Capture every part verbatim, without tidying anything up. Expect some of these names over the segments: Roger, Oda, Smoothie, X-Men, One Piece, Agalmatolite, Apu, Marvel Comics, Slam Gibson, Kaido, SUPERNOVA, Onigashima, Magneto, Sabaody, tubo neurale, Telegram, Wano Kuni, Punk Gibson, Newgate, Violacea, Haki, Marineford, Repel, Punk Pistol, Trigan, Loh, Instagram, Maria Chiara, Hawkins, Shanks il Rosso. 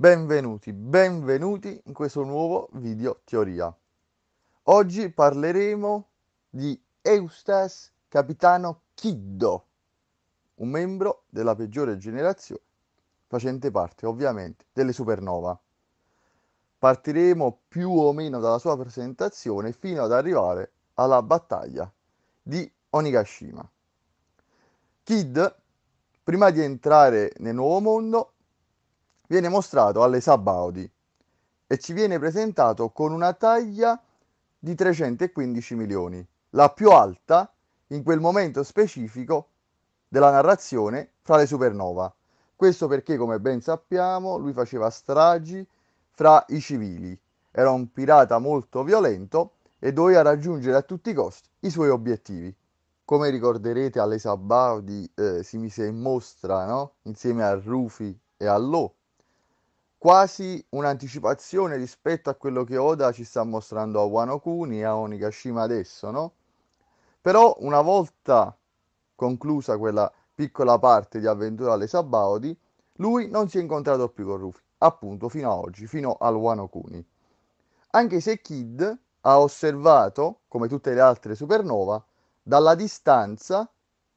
Benvenuti, benvenuti in questo nuovo video teoria. Oggi parleremo di Eustass Capitano Kid, un membro della peggiore generazione, facente parte ovviamente delle Supernova. Partiremo più o meno dalla sua presentazione fino ad arrivare alla battaglia di Onigashima. Kid, prima di entrare nel nuovo mondo, viene mostrato alle Sabaody e ci viene presentato con una taglia di trecentoquindici milioni, la più alta in quel momento specifico della narrazione fra le Supernova. Questo perché, come ben sappiamo, lui faceva stragi fra i civili, era un pirata molto violento e doveva raggiungere a tutti i costi i suoi obiettivi. Come ricorderete, alle Sabaody eh, si mise in mostra, no? Insieme a Rufy e a Loh, quasi un'anticipazione rispetto a quello che Oda ci sta mostrando a Wano Kuni e a Onigashima adesso, no? Però una volta conclusa quella piccola parte di avventura alle Sabaody, lui non si è incontrato più con Rufy, appunto fino a oggi, fino al Wano Kuni. Anche se Kid ha osservato, come tutte le altre Supernova, dalla distanza,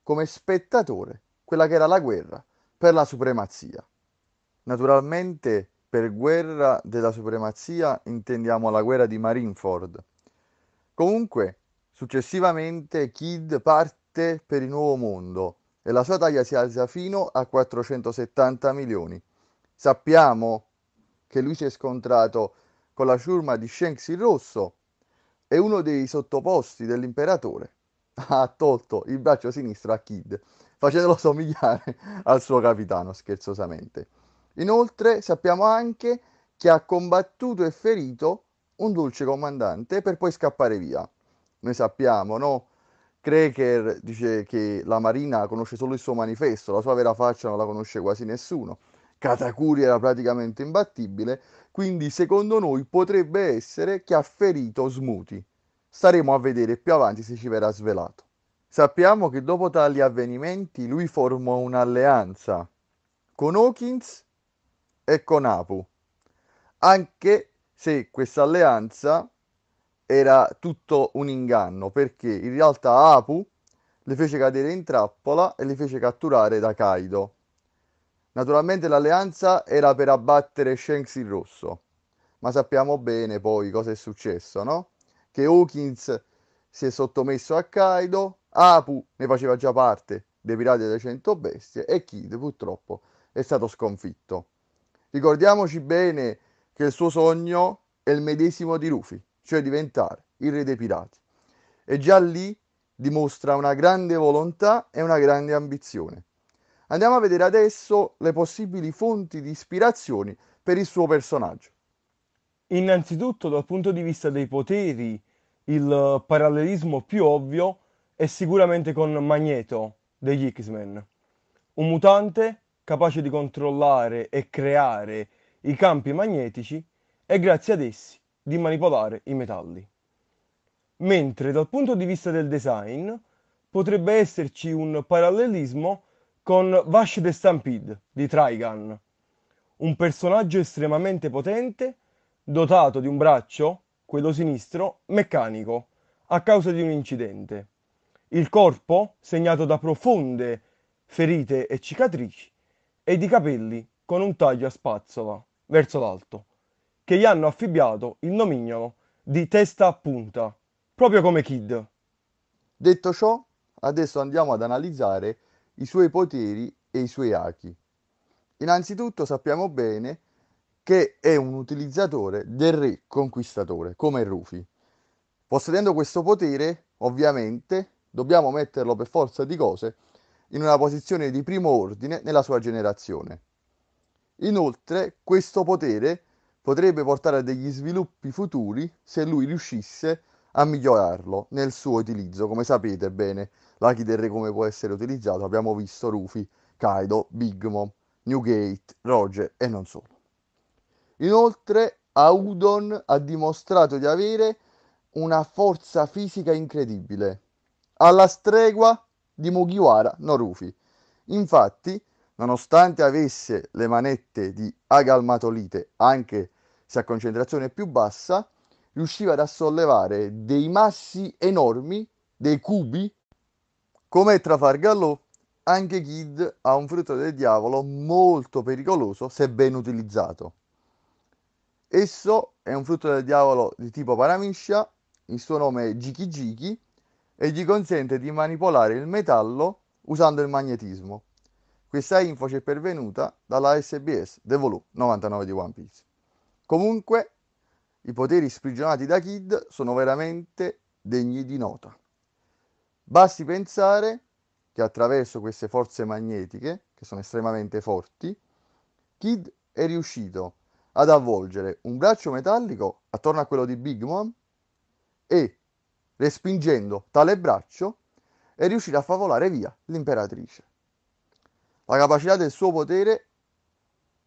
come spettatore, quella che era la guerra per la supremazia. Naturalmente per guerra della supremazia intendiamo la guerra di Marineford. Comunque, successivamente Kid parte per il nuovo mondo e la sua taglia si alza fino a quattrocentosettanta milioni. Sappiamo che lui si è scontrato con la ciurma di Shanks il Rosso e uno dei sottoposti dell'imperatore ha tolto il braccio sinistro a Kid, facendolo somigliare al suo capitano, scherzosamente. Inoltre sappiamo anche che ha combattuto e ferito un dolce comandante per poi scappare via. Noi sappiamo, no? Cracker dice che la marina conosce solo il suo manifesto, la sua vera faccia non la conosce quasi nessuno. Katakuri era praticamente imbattibile, quindi secondo noi potrebbe essere che ha ferito Smoothie. Staremo a vedere più avanti se ci verrà svelato. Sappiamo che dopo tali avvenimenti lui formò un'alleanza con Hawkins e con Apu, anche se questa alleanza era tutto un inganno, perché in realtà Apu le fece cadere in trappola e le fece catturare da Kaido. Naturalmente l'alleanza era per abbattere Shanks il Rosso, ma sappiamo bene poi cosa è successo, no? Che Hawkins si è sottomesso a Kaido, Apu ne faceva già parte dei pirati delle cento bestie e Kid purtroppo è stato sconfitto. Ricordiamoci bene che il suo sogno è il medesimo di Rufy, cioè diventare il re dei pirati. E già lì dimostra una grande volontà e una grande ambizione. Andiamo a vedere adesso le possibili fonti di ispirazioni per il suo personaggio. Innanzitutto, dal punto di vista dei poteri, il parallelismo più ovvio è sicuramente con Magneto degli X-Men. Un mutante capace di controllare e creare i campi magnetici e grazie ad essi di manipolare i metalli. Mentre dal punto di vista del design potrebbe esserci un parallelismo con Vash de Stampede di Trigan, un personaggio estremamente potente dotato di un braccio, quello sinistro, meccanico a causa di un incidente. Il corpo segnato da profonde ferite e cicatrici e di capelli con un taglio a spazzola verso l'alto, che gli hanno affibbiato il nomignolo di testa a punta, proprio come Kid. Detto ciò, adesso andiamo ad analizzare i suoi poteri e i suoi haki. Innanzitutto sappiamo bene che è un utilizzatore del re conquistatore, come Rufy. Possedendo questo potere, ovviamente, dobbiamo metterlo per forza di cose in una posizione di primo ordine nella sua generazione. Inoltre, questo potere potrebbe portare a degli sviluppi futuri se lui riuscisse a migliorarlo nel suo utilizzo. Come sapete bene, l'Haki del Re come può essere utilizzato, abbiamo visto Rufy, Kaido, Big Mom, Newgate, Roger e non solo. Inoltre, Udon ha dimostrato di avere una forza fisica incredibile, alla stregua di Mugiwara no Rufy. Infatti, Nonostante avesse le manette di agalmatolite, anche se a concentrazione più bassa, riusciva a sollevare dei massi enormi, dei cubi. Come Trafalgar Law, anche Kid ha un frutto del diavolo molto pericoloso se ben utilizzato. Esso è un frutto del diavolo di tipo paramiscia, il suo nome è Jiki Jiki, e gli consente di manipolare il metallo usando il magnetismo. Questa info ci è pervenuta dalla S B S The Volume novantanove di One Piece. Comunque, i poteri sprigionati da Kid sono veramente degni di nota. Basti pensare che attraverso queste forze magnetiche, che sono estremamente forti, Kid è riuscito ad avvolgere un braccio metallico attorno a quello di Big Mom e, respingendo tale braccio, è riuscito a far volare via l'imperatrice. La capacità del suo potere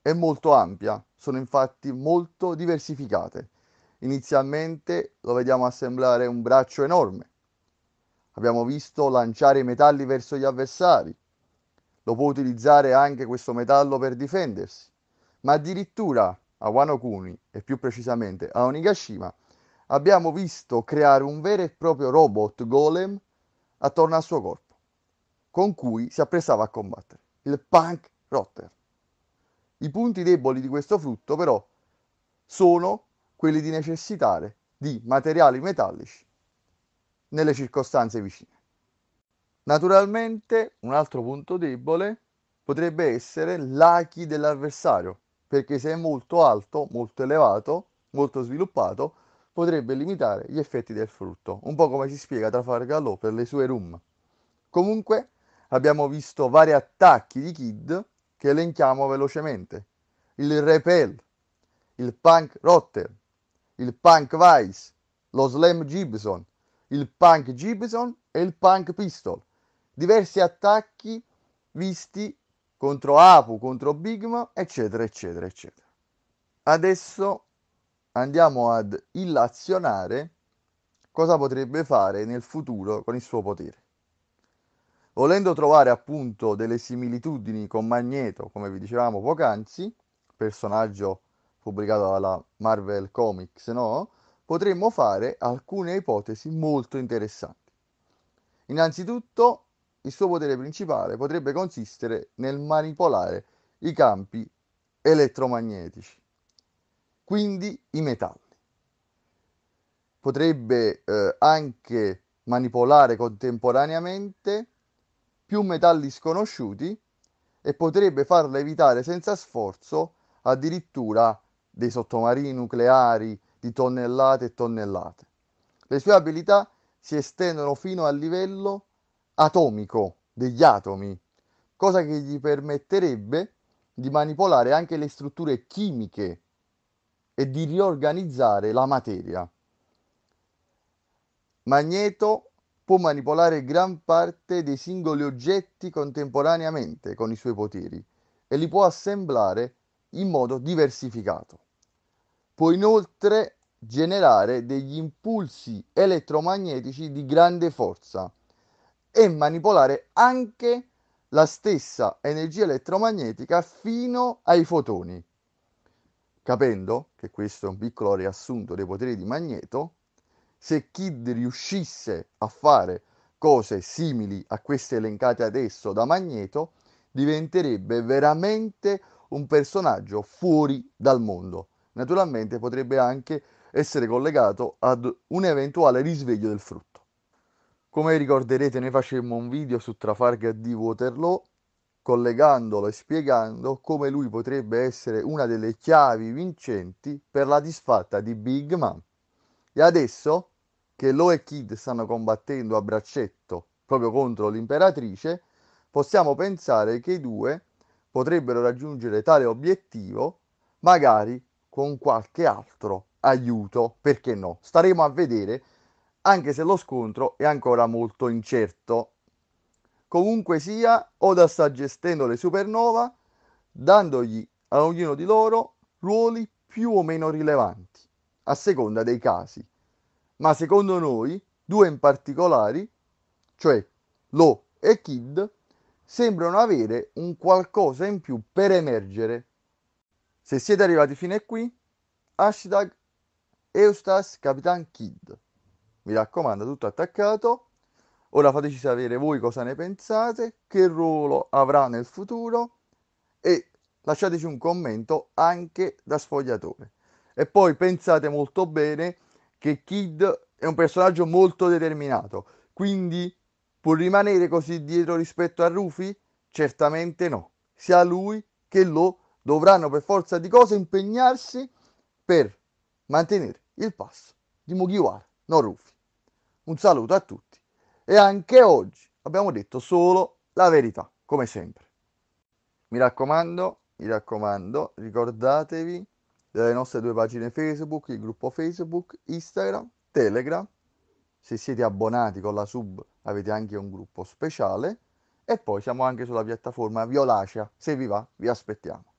è molto ampia, sono infatti molto diversificate. Inizialmente lo vediamo assemblare un braccio enorme. Abbiamo visto lanciare i metalli verso gli avversari. Lo può utilizzare anche questo metallo per difendersi. Ma addirittura a Wano Kuni, e più precisamente a Onigashima, abbiamo visto creare un vero e proprio robot golem attorno al suo corpo, con cui si apprestava a combattere, il Punk Rotter. I punti deboli di questo frutto, però, sono quelli di necessitare di materiali metallici nelle circostanze vicine. Naturalmente, un altro punto debole potrebbe essere l'aki dell'avversario, perché se è molto alto, molto elevato, molto sviluppato, potrebbe limitare gli effetti del frutto, un po' come si spiega Trafalgar Law per le sue room. Comunque, abbiamo visto vari attacchi di Kid che elenchiamo velocemente. Il Repel, il Punk Rotter, il Punk Vice, lo Slam Gibson, il Punk Gibson e il Punk Pistol. Diversi attacchi visti contro Apu, contro Big Mom, eccetera, eccetera, eccetera. Adesso andiamo ad illazionare cosa potrebbe fare nel futuro con il suo potere. Volendo trovare appunto delle similitudini con Magneto, come vi dicevamo poc'anzi, personaggio pubblicato dalla Marvel Comics, no? Potremmo fare alcune ipotesi molto interessanti. Innanzitutto, il suo potere principale potrebbe consistere nel manipolare i campi elettromagnetici, quindi i metalli. Potrebbe eh, anche manipolare contemporaneamente più metalli sconosciuti e potrebbe far levitare senza sforzo addirittura dei sottomarini nucleari di tonnellate e tonnellate. Le sue abilità si estendono fino al livello atomico degli atomi, cosa che gli permetterebbe di manipolare anche le strutture chimiche e di riorganizzare la materia. Magneto può manipolare gran parte dei singoli oggetti contemporaneamente con i suoi poteri e li può assemblare in modo diversificato. Può inoltre generare degli impulsi elettromagnetici di grande forza e manipolare anche la stessa energia elettromagnetica fino ai fotoni. Capendo che questo è un piccolo riassunto dei poteri di Magneto, se Kid riuscisse a fare cose simili a queste elencate adesso da Magneto, diventerebbe veramente un personaggio fuori dal mondo. Naturalmente potrebbe anche essere collegato ad un eventuale risveglio del frutto. Come ricorderete, noi facemmo un video su Trafalgar D. Water Law, collegandolo e spiegando come lui potrebbe essere una delle chiavi vincenti per la disfatta di Big Mom. E adesso che Loh e Kid stanno combattendo a braccetto proprio contro l'imperatrice, possiamo pensare che i due potrebbero raggiungere tale obiettivo magari con qualche altro aiuto, perché no? Staremo a vedere, anche se lo scontro è ancora molto incerto. Comunque sia, Oda sta gestendo le supernova, dandogli a ognuno di loro ruoli più o meno rilevanti, a seconda dei casi. Ma secondo noi, due in particolari, cioè Loh e Kid, sembrano avere un qualcosa in più per emergere. Se siete arrivati fino a qui, hashtag Eustass Capitano Kid. Mi raccomando, tutto attaccato. Ora fateci sapere voi cosa ne pensate, che ruolo avrà nel futuro e lasciateci un commento anche da sfogliatore. E poi pensate molto bene che Kid è un personaggio molto determinato, quindi può rimanere così dietro rispetto a Rufy? Certamente no. Sia lui che Loh dovranno per forza di cose impegnarsi per mantenere il passo di Mugiwara no Rufy. Un saluto a tutti e anche oggi abbiamo detto solo la verità, come sempre. Mi raccomando, mi raccomando, ricordatevi delle nostre due pagine Facebook, il gruppo Facebook, Instagram, Telegram. Se siete abbonati con la sub avete anche un gruppo speciale e poi siamo anche sulla piattaforma Violacea. Se vi va, vi aspettiamo.